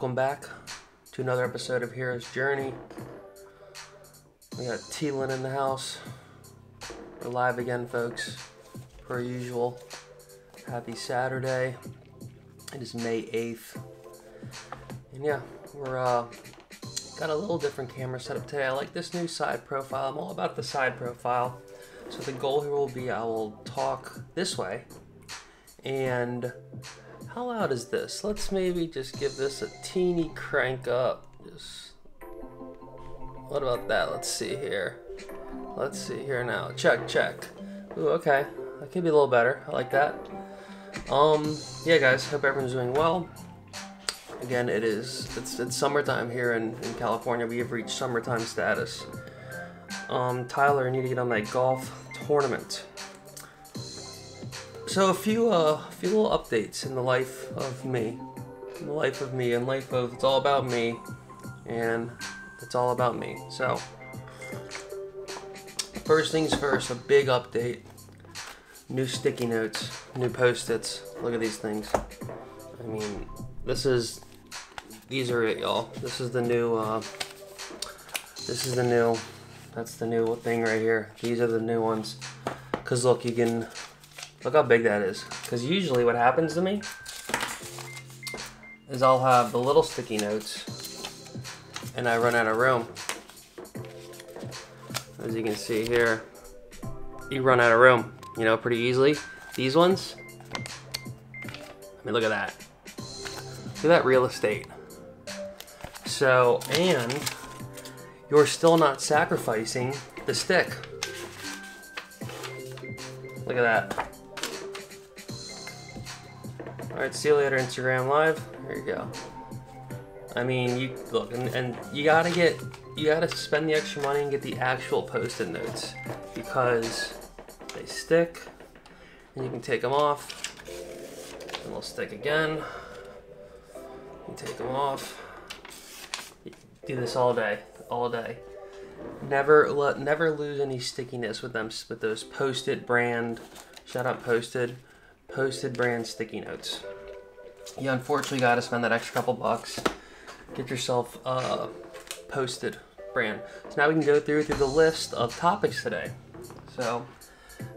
Welcome back to another episode of Hero's Journey. We got T Lynn in the house. We're live again, folks, per usual. Happy Saturday. It is May 8th. And yeah, we're got a little different camera setup today. I like this new side profile. I'm all about the side profile. So the goal here will be I will talk this way. And how loud is this? Let's maybe just give this a teeny crank up. Just, what about that? Let's see here. Let's see here now. Check, check. Ooh, okay. That could be a little better. I like that. Yeah, guys. Hope everyone's doing well. Again, it's summertime here in California. We have reached summertime status. Tyler, I need to get on that golf tournament. So a few little updates in the life of me, it's all about me, and it's all about me. So first things first, a big update. New sticky notes, new Post-its. Look at these things. I mean, these are it, y'all. This is the new. That's the new thing right here. These are the new ones. Cause look, you can. Look how big that is. Because usually what happens to me is I'll have the little sticky notes and I run out of room. As you can see here, you run out of room, you know, pretty easily. These ones, I mean, look at that. Look at that real estate. So, and you're still not sacrificing the stick. Look at that. Alright, see you later, Instagram Live. There you go. I mean, you look, and you gotta spend the extra money and get the actual Post-it notes because they stick, and you can take them off, and they'll stick again. You take them off. You do this all day, all day. Never lose any stickiness with them, with those Post-it brand. Shout out Post-it. Post-it brand sticky notes. You unfortunately got to spend that extra couple bucks. Get yourself Post-it brand. So now we can go through the list of topics today. So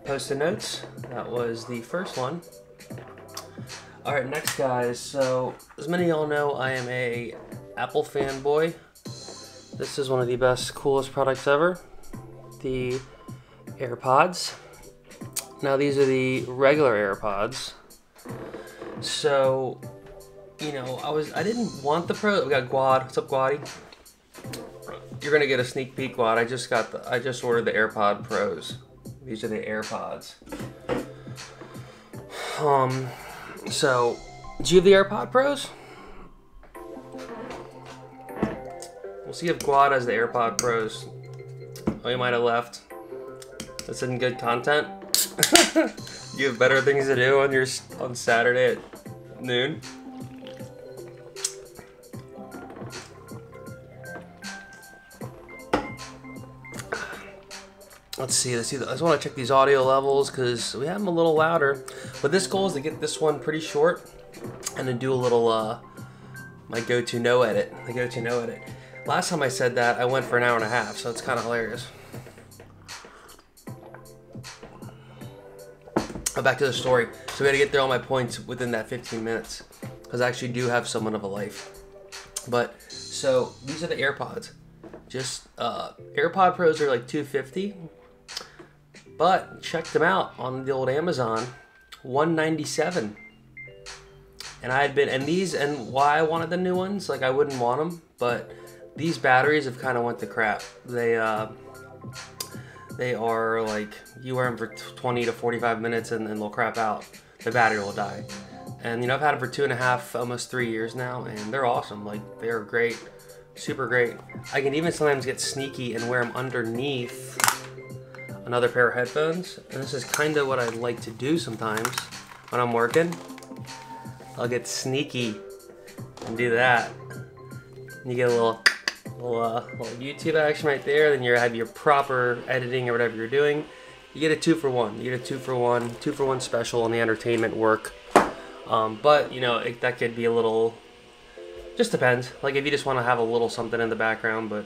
Post-it notes, that was the first one. All right, next guys. So as many of y'all know, I am a Apple fanboy. This is one of the best, coolest products ever. The AirPods. Now these are the regular AirPods. So, you know, I didn't want the Pro. We got Quad. What's up, Quaddy? You're gonna get a sneak peek, Quad. I just ordered the AirPod Pros. These are the AirPods. So, do you have the AirPod Pros? We'll see if Quad has the AirPod Pros. Oh, you might have left. This isn't good content. You have better things to do on Saturday at noon. Let's see. I just want to check these audio levels because we have them a little louder. But this goal is to get this one pretty short and then do a little my go-to no edit. The go-to no edit. Last time I said that, I went for an hour and a half, so it's kind of hilarious. Back to the story. So we had to get through all my points within that 15 minutes because I actually do have somewhat of a life. But so these are the AirPods. Just AirPod Pros are like $250, but check them out on the old Amazon, $197. And why I wanted the new ones, like I wouldn't want them, but these batteries have kind of went to crap. They are like, you wear them for 20 to 45 minutes and then they'll crap out. The battery will die. And you know, I've had them for 2.5, almost 3 years now, and they're awesome. Like, they're great, super great. I can even sometimes get sneaky and wear them underneath another pair of headphones. And this is kind of what I like to do sometimes when I'm working. I'll get sneaky and do that. And you get a little YouTube action right there, then you have your proper editing or whatever you're doing. You get a two-for-one. You get a two-for-one special on the entertainment work. But, you know, that could be a little Just depends. Like if you just want to have a little something in the background, but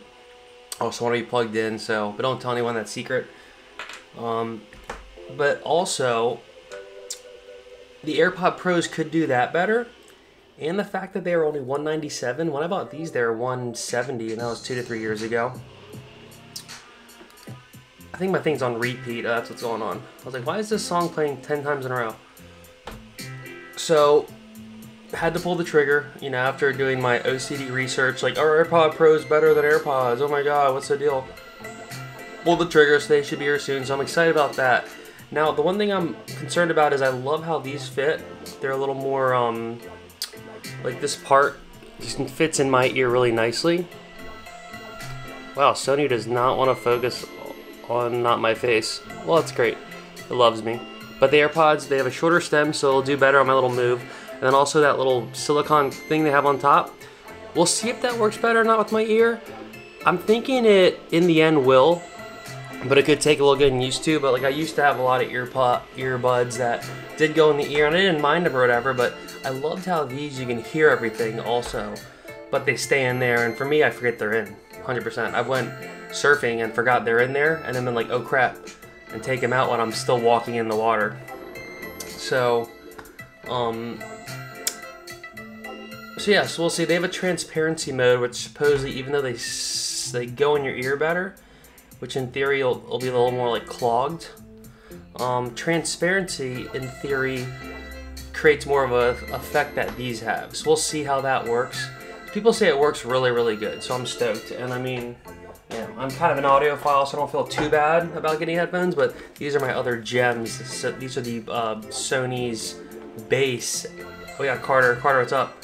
also want to be plugged in. So, but don't tell anyone that's secret. But also, the AirPod Pros could do that better. And the fact that they are only $197. When I bought these, they were $170, and that was 2 to 3 years ago. I think my thing's on repeat. That's what's going on. I was like, why is this song playing 10 times in a row? So, had to pull the trigger, you know, after doing my OCD research, like, are AirPod Pros better than AirPods? Oh my God, what's the deal? Pulled the trigger, so they should be here soon, so I'm excited about that. Now, the one thing I'm concerned about is I love how these fit. They're a little more, like this part just fits in my ear really nicely. Wow, Sony does not want to focus on not my face. Well, that's great. It loves me. But the AirPods, they have a shorter stem, so it'll do better on my little move. And then also that little silicone thing they have on top. We'll see if that works better or not with my ear. I'm thinking it, in the end, will. But it could take a little getting used to. But like I used to have a lot of earbuds that did go in the ear. And I didn't mind them or whatever. But I loved how these, you can hear everything also. But they stay in there. And for me, I forget they're in. 100%. I went surfing and forgot they're in there. And then been like, oh crap. And take them out when I'm still walking in the water. So, yes, we'll see. They have a transparency mode, which supposedly, even though they go in your ear better, which in theory will be a little more like clogged. Transparency, in theory, creates more of an effect that these have. So we'll see how that works. People say it works really, really good, so I'm stoked. And I mean, yeah, I'm kind of an audiophile, so I don't feel too bad about getting headphones, but these are my other gems. So these are the Sony's Bass. Oh yeah, Carter, what's up?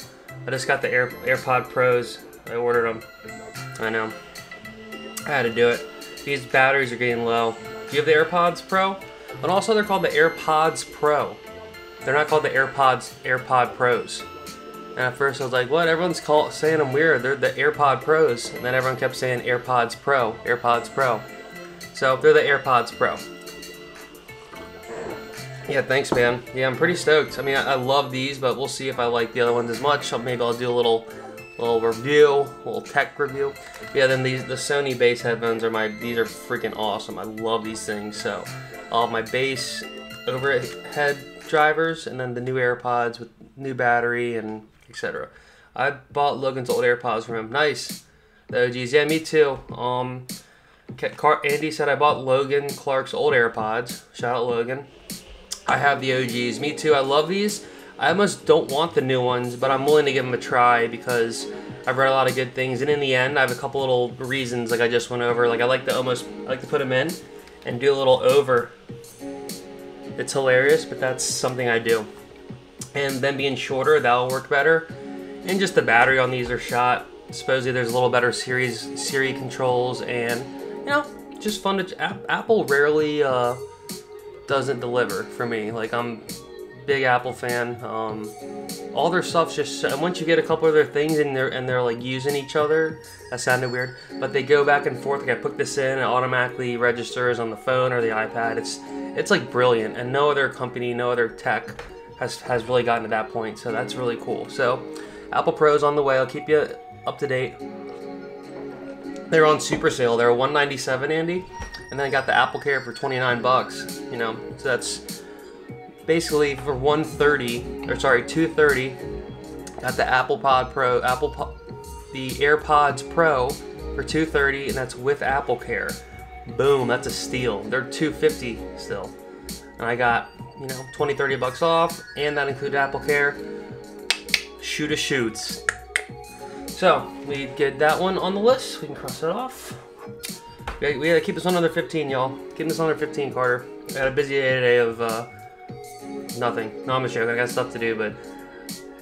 I just got the AirPod Pros. I ordered them. I know. I had to do it. These batteries are getting low. Do you have the AirPods Pro? And also they're called the AirPods Pro. They're not called the AirPod Pros. And at first I was like, what? Everyone's saying them weird. They're the AirPod Pros. And then everyone kept saying AirPods Pro. So they're the AirPods Pro. Yeah, thanks, man. Yeah, I'm pretty stoked. I mean, I love these, but we'll see if I like the other ones as much. Maybe I'll do a little review, a little tech review. Yeah, then the Sony Bass headphones these are freaking awesome. I love these things. So, all my Bass overhead drivers, and then the new AirPods with new battery and etc. I bought Logan's old AirPods from him. Nice. The OGs. Yeah, me too. Andy said I bought Logan Clark's old AirPods. Shout out Logan. I have the OGs. Me too. I love these. I almost don't want the new ones, but I'm willing to give them a try because I've read a lot of good things. And in the end, I have a couple little reasons, like I just went over. Like I like to put them in and do a little over. It's hilarious, but that's something I do. And them being shorter, that'll work better. And just the battery on these are shot. Supposedly, there's a little better Siri controls, and you know, just fun to. Apple rarely. Doesn't deliver for me. Like I'm a big Apple fan. All their stuff's just, and once you get a couple of their things and they're like using each other, that sounded weird, but they go back and forth. Like I put this in, it automatically registers on the phone or the iPad. It's like brilliant, and no other company, no other tech has really gotten to that point. So that's really cool. So Apple Pro's on the way. I'll keep you up to date. They're on super sale. They're $197, Andy. And then I got the AppleCare for 29 bucks, you know, so that's basically for 130, or sorry, 230. Got the the AirPods Pro for 230, and that's with AppleCare. Boom, that's a steal. They're 250 still. And I got, you know, 20, 30 bucks off, and that included AppleCare. Shoot a shoots. So we get that one on the list. We can cross it off. We gotta keep this on under 15, y'all. Keep this under 15, Carter. I had a busy day today of nothing. No, I'm just joking. I got stuff to do, but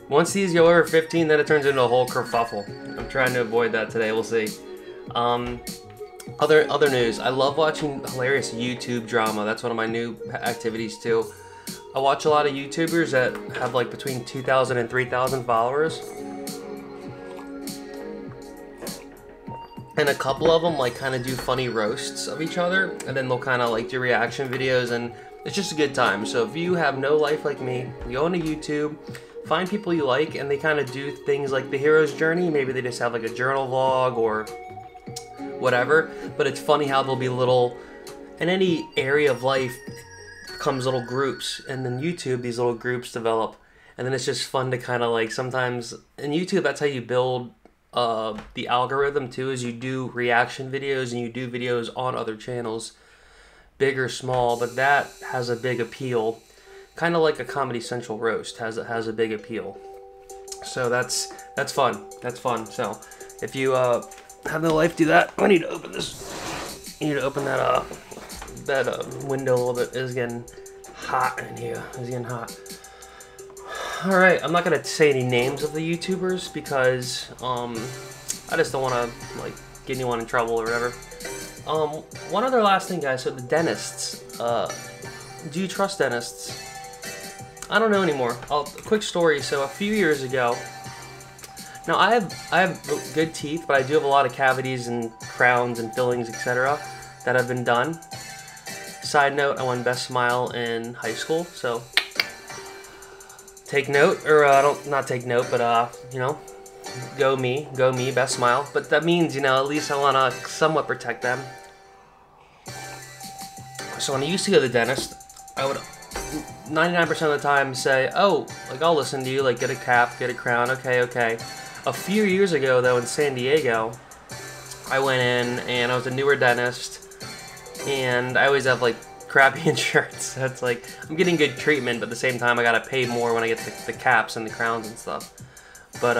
once these go over 15, then it turns into a whole kerfuffle. I'm trying to avoid that today. We'll see. Other news. I love watching hilarious YouTube drama. That's one of my new activities too. I watch a lot of YouTubers that have like between 2,000 and 3,000 followers. And a couple of them like kind of do funny roasts of each other, and then they'll kind of like do reaction videos, and it's just a good time. So if you have no life like me, you go on to YouTube, find people you like, and they kind of do things like the Hero's Journey. Maybe they just have like a journal vlog or whatever, but it's funny how there'll be little, in any area of life comes little groups, and then YouTube, these little groups develop, and then it's just fun to kind of like, sometimes in YouTube, that's how you build the algorithm too, is you do reaction videos and you do videos on other channels, big or small, but that has a big appeal, kind of like a Comedy Central roast has a big appeal. So that's fun. That's fun. So if you have no life, do that. I need to open this. You need to open that that window a little bit. It's getting hot in here. It's getting hot. All right, I'm not gonna say any names of the YouTubers because I just don't want to like get anyone in trouble or whatever. One other last thing, guys. So the dentists. Do you trust dentists? I don't know anymore. A quick story. So a few years ago. Now I have good teeth, but I do have a lot of cavities and crowns and fillings, etc., that have been done. Side note: I won Best Smile in high school, so. Take note, or you know, go me, Best Smile. But that means, you know, at least I wanna somewhat protect them. So when I used to go to the dentist, I would 99% of the time say, oh, like I'll listen to you, like get a cap, get a crown, okay, okay. A few years ago though in San Diego, I went in and I was a newer dentist and I always have like crappy insurance. That's like, I'm getting good treatment, but at the same time I gotta pay more when I get the caps and the crowns and stuff. But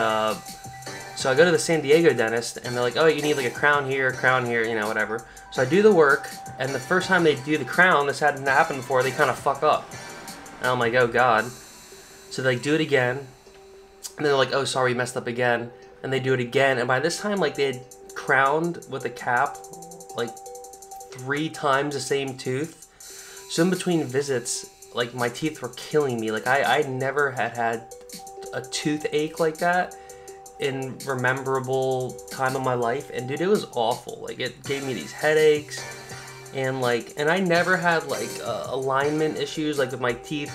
so I go to the San Diego dentist and they're like, oh, you need like a crown here, you know, whatever. So I do the work, and the first time they do the crown, this hadn't happened before, they kind of fuck up. And I'm like, oh God. So they like, do it again, and they're like, oh, sorry, you messed up again. And they do it again, and by this time, like they had crowned with a cap, like 3 times the same tooth. So in between visits, like my teeth were killing me. Like I never had a toothache like that in rememberable time of my life. And dude, it was awful. Like it gave me these headaches and like, and I never had like alignment issues, like with my teeth,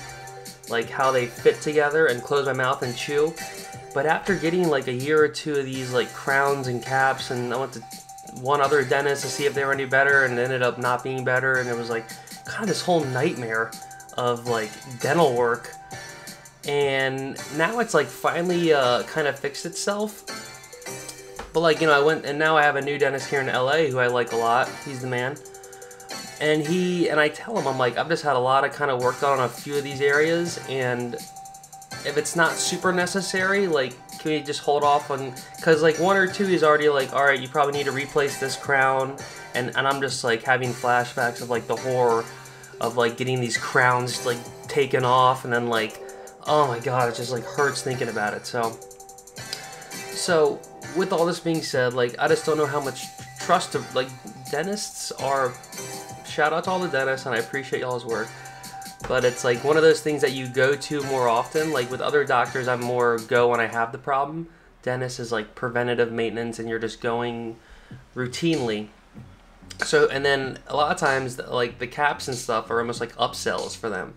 like how they fit together and close my mouth and chew. But after getting like a year or two of these like crowns and caps, and I went to one other dentist to see if they were any better and ended up not being better. And it was like, kind of this whole nightmare of like dental work, and now it's like finally kind of fixed itself. But like, you know, I went, and now I have a new dentist here in LA who I like a lot. He's the man, and I tell him, I'm like, I've just had a lot of kind of work done on a few of these areas, and if it's not super necessary, like can we just hold off on, because like 1 or 2 he's already like, all right, you probably need to replace this crown. And I'm just like having flashbacks of like the horror of like getting these crowns like taken off, and then like, oh my God, it just like hurts thinking about it. So with all this being said, like I just don't know how much trust to, like dentists are, shout out to all the dentists and I appreciate y'all's work, but it's like one of those things that you go to more often. Like with other doctors, I'm more go when I have the problem. Dentist is like preventative maintenance and you're just going routinely. So, and then a lot of times, like, the caps and stuff are almost like upsells for them.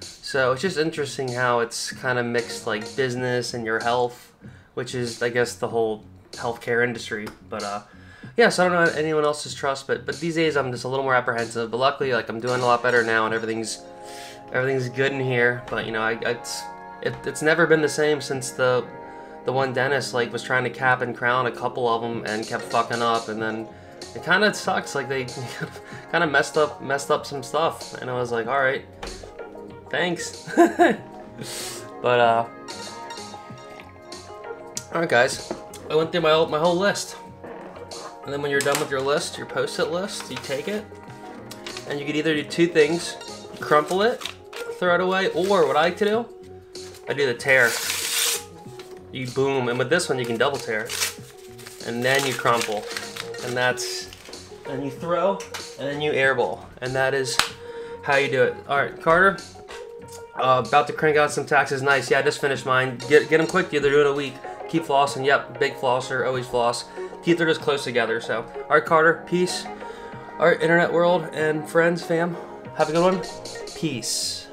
So it's just interesting how it's kind of mixed, like, business and your health, which is, I guess, the whole healthcare industry. But, yeah, so I don't know anyone else's trust, but these days I'm just a little more apprehensive. But luckily, like, I'm doing a lot better now, and everything's good in here. But, you know, it's never been the same since the one dentist, like, was trying to cap and crown a couple of them and kept fucking up, and then... It kind of sucks, like they kind of messed up some stuff, and I was like, all right, thanks. But all right, guys, I went through my whole list, and then when you're done with your list, your Post-it list, you take it, and you could either do 2 things: crumple it, throw it away, or what I like to do, I do the tear. You boom, and with this one you can double tear, and then you crumple. And that's, and you throw, and then you airball. And that is how you do it. All right, Carter, about to crank out some taxes. Nice, yeah, I just finished mine. Get them quick, dude, they're doing a week. Keep flossing, yep, big flosser, always floss. Teeth are just close together, so. All right, Carter, peace. All right, internet world and friends, fam, have a good one. Peace.